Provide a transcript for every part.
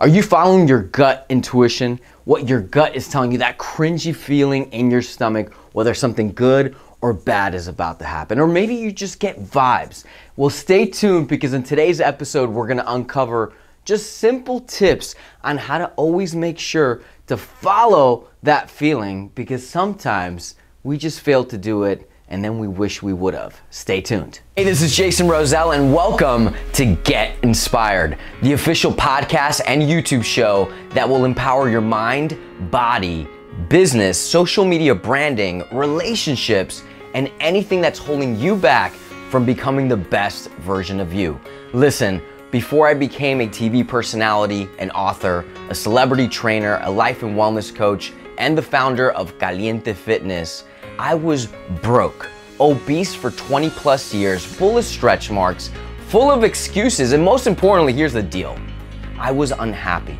Are you following your gut intuition? What your gut is telling you, that cringy feeling in your stomach, whether something good or bad is about to happen, or maybe you just get vibes. Well, stay tuned, because in today's episode, we're gonna uncover just simple tips on how to always make sure to follow that feeling, because sometimes we just fail to do it and then we wish we would have. Stay tuned. Hey, this is Jason Rosell and welcome to Get Inspired, the official podcast and YouTube show that will empower your mind, body, business, social media branding, relationships, and anything that's holding you back from becoming the best version of you. Listen, before I became a TV personality, an author, a celebrity trainer, a life and wellness coach, and the founder of Caliente Fitness, I was broke, obese for 20 plus years, full of stretch marks, full of excuses, and most importantly, here's the deal, I was unhappy.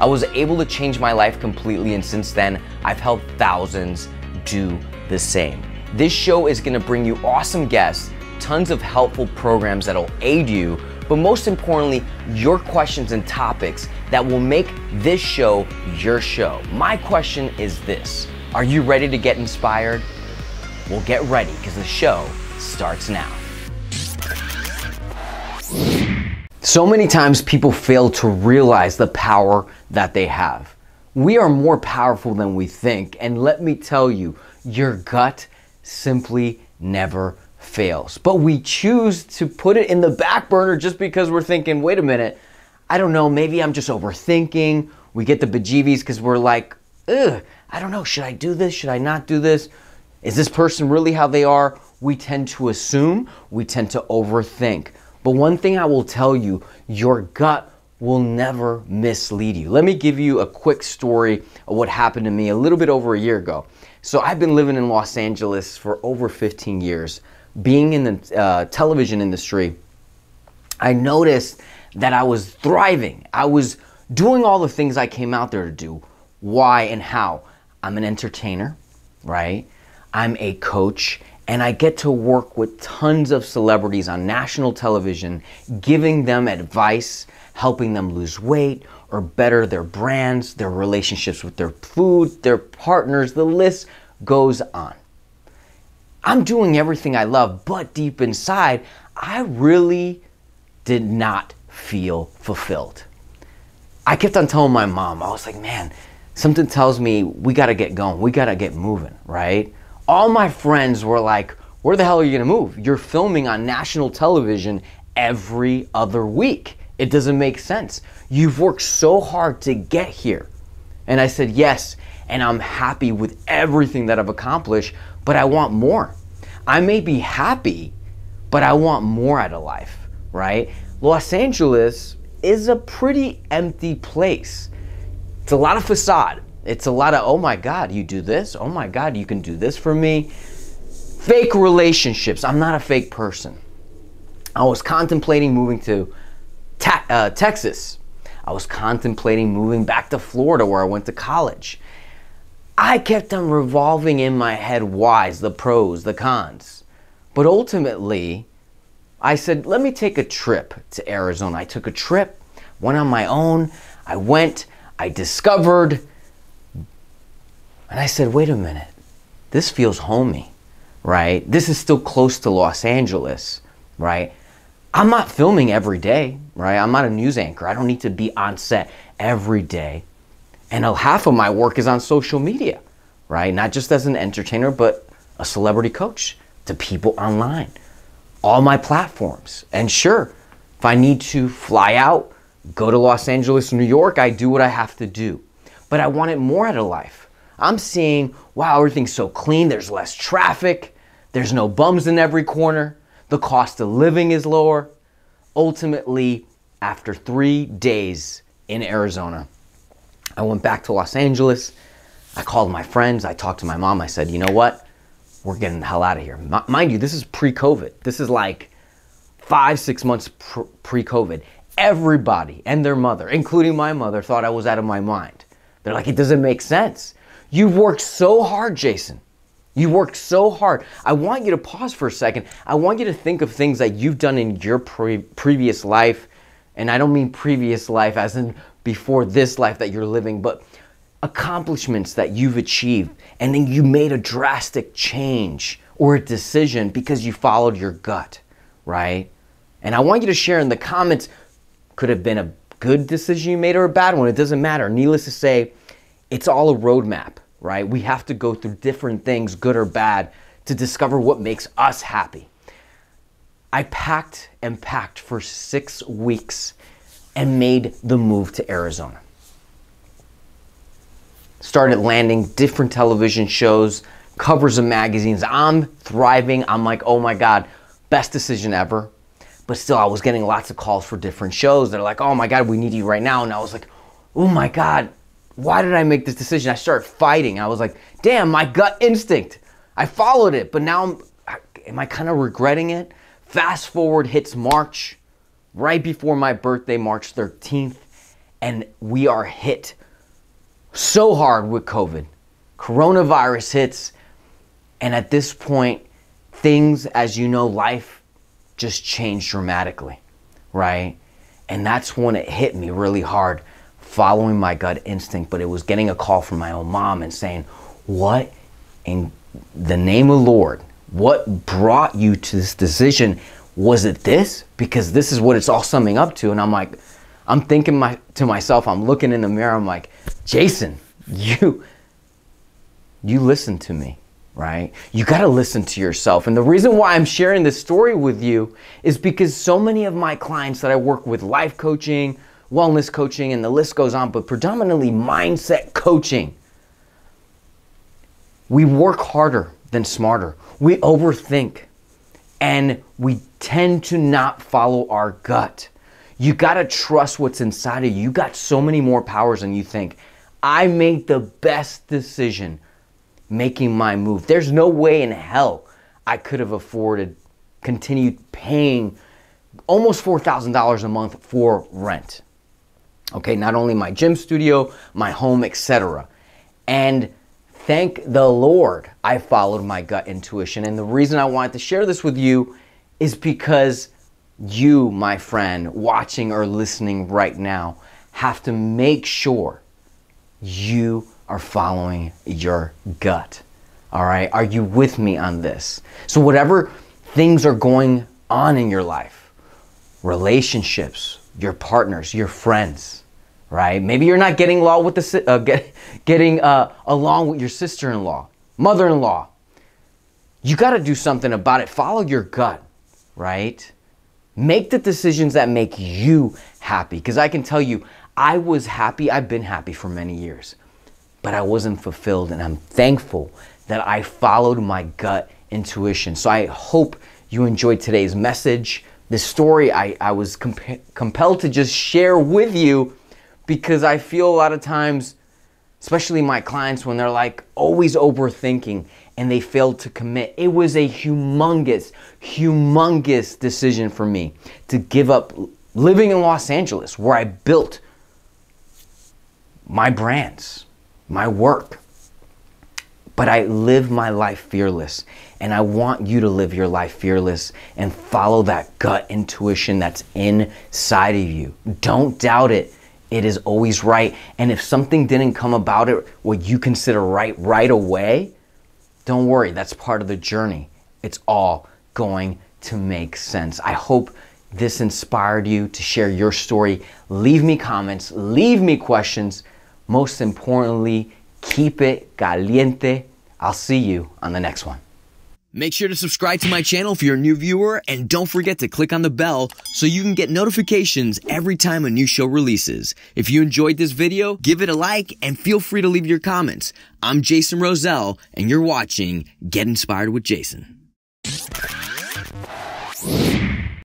I was able to change my life completely, and since then, I've helped thousands do the same. This show is gonna bring you awesome guests, tons of helpful programs that'll aid you, but most importantly, your questions and topics that will make this show your show. My question is this, are you ready to get inspired? Well, get ready, because the show starts now. So many times people fail to realize the power that they have. We are more powerful than we think, and let me tell you, your gut simply never fails. But we choose to put it in the back burner just because we're thinking, wait a minute, I don't know, maybe I'm just overthinking. We get the bejeebies because we're like, ugh, I don't know, should I do this, should I not do this? Is this person really how they are? We tend to assume, we tend to overthink. But one thing I will tell you, your gut will never mislead you. Let me give you a quick story of what happened to me a little bit over a year ago. So I've been living in Los Angeles for over 15 years. Being in the television industry, I noticed that I was thriving. I was doing all the things I came out there to do. Why and how? I'm an entertainer, right? I'm a coach. And I get to work with tons of celebrities on national television, giving them advice, helping them lose weight or better their brands, their relationships with their food, their partners, the list goes on. I'm doing everything I love, but deep inside, I really did not feel fulfilled. I kept on telling my mom, I was like, man, something tells me we gotta get going, we gotta get moving, right? All my friends were like, where the hell are you gonna move? You're filming on national television every other week. It doesn't make sense. You've worked so hard to get here. And I said, yes, and I'm happy with everything that I've accomplished, but I want more. I may be happy, but I want more out of life, right? Los Angeles is a pretty empty place. It's a lot of facade. It's a lot of, oh my God, you do this? Oh my God, you can do this for me? Fake relationships. I'm not a fake person. I was contemplating moving to Texas. I was contemplating moving back to Florida where I went to college. I kept on revolving in my head whys, the pros, the cons. But ultimately, I said, let me take a trip to Arizona. I took a trip, went on my own. I went, I discovered. And I said, wait a minute, this feels homey, right? This is still close to Los Angeles, right? I'm not filming every day, right? I'm not a news anchor. I don't need to be on set every day. And half of my work is on social media, right? Not just as an entertainer, but a celebrity coach to people online, all my platforms. And sure, if I need to fly out, go to Los Angeles, New York, I do what I have to do. But I wanted more out of life. I'm seeing, wow, everything's so clean, there's less traffic, there's no bums in every corner, the cost of living is lower. Ultimately, after 3 days in Arizona, I went back to Los Angeles, I called my friends, I talked to my mom, I said, you know what, we're getting the hell out of here. Mind you, this is pre-COVID. This is like 5-6 months pre-COVID. Everybody and their mother, including my mother, thought I was out of my mind. They're like, it doesn't make sense. You've worked so hard, Jason. You worked so hard. I want you to pause for a second. I want you to think of things that you've done in your previous life. And I don't mean previous life as in before this life that you're living, but accomplishments that you've achieved, and then you made a drastic change or a decision because you followed your gut, right? And I want you to share in the comments, could have been a good decision you made or a bad one, it doesn't matter. Needless to say, it's all a roadmap, right? We have to go through different things, good or bad, to discover what makes us happy. I packed and packed for 6 weeks and made the move to Arizona. Started landing different television shows, covers of magazines. I'm thriving. I'm like, oh my God, best decision ever. But still, I was getting lots of calls for different shows. They're like, oh my God, we need you right now. And I was like, oh my God, why did I make this decision? I started fighting. I was like, damn, my gut instinct. I followed it, but now am I kind of regretting it? Fast forward, hits March, right before my birthday, March 13th, and we are hit so hard with COVID. Coronavirus hits, and at this point, things, as you know, life just changed dramatically, right? And that's when it hit me really hard, following my gut instinct, but it was getting a call from my own mom and saying, what in the name of the Lord, what brought you to this decision? Was it this? Because this is what it's all summing up to. And I'm like, I'm thinking to myself, I'm looking in the mirror, I'm like, Jason, you listen to me, right? You got to listen to yourself. And the reason why I'm sharing this story with you is because so many of my clients that I work with, life coaching, wellness coaching, and the list goes on, but predominantly mindset coaching, we work harder than smarter. We overthink and we tend to not follow our gut. You gotta trust what's inside of you. You got so many more powers than you think. I made the best decision making my move. There's no way in hell I could have afforded continued paying almost $4,000 a month for rent. Okay, not only my gym studio, my home, etc. And thank the Lord, I followed my gut intuition. And the reason I wanted to share this with you is because you, my friend, watching or listening right now, have to make sure you are following your gut. All right? Are you with me on this? So whatever things are going on in your life, relationships, your partners, your friends, right? Maybe you're not getting along with the getting along with your sister-in-law, mother-in-law. You got to do something about it. Follow your gut, right? Make the decisions that make you happy. Because I can tell you, I was happy. I've been happy for many years, but I wasn't fulfilled. And I'm thankful that I followed my gut intuition. So I hope you enjoyed today's message. This story I was compelled to just share with you, because I feel a lot of times, especially my clients, when they're like always overthinking and they failed to commit. It was a humongous, humongous decision for me to give up living in Los Angeles, where I built my brands, my work. But I live my life fearless, and I want you to live your life fearless and follow that gut intuition that's inside of you. Don't doubt it. It is always right. And if something didn't come about it, what you consider right away, don't worry. That's part of the journey. It's all going to make sense. I hope this inspired you to share your story. Leave me comments. Leave me questions. Most importantly, keep it caliente. I'll see you on the next one. Make sure to subscribe to my channel if you're a new viewer, and don't forget to click on the bell so you can get notifications every time a new show releases. If you enjoyed this video, give it a like and feel free to leave your comments. I'm Jason Rosell, and you're watching Get Inspired with Jason.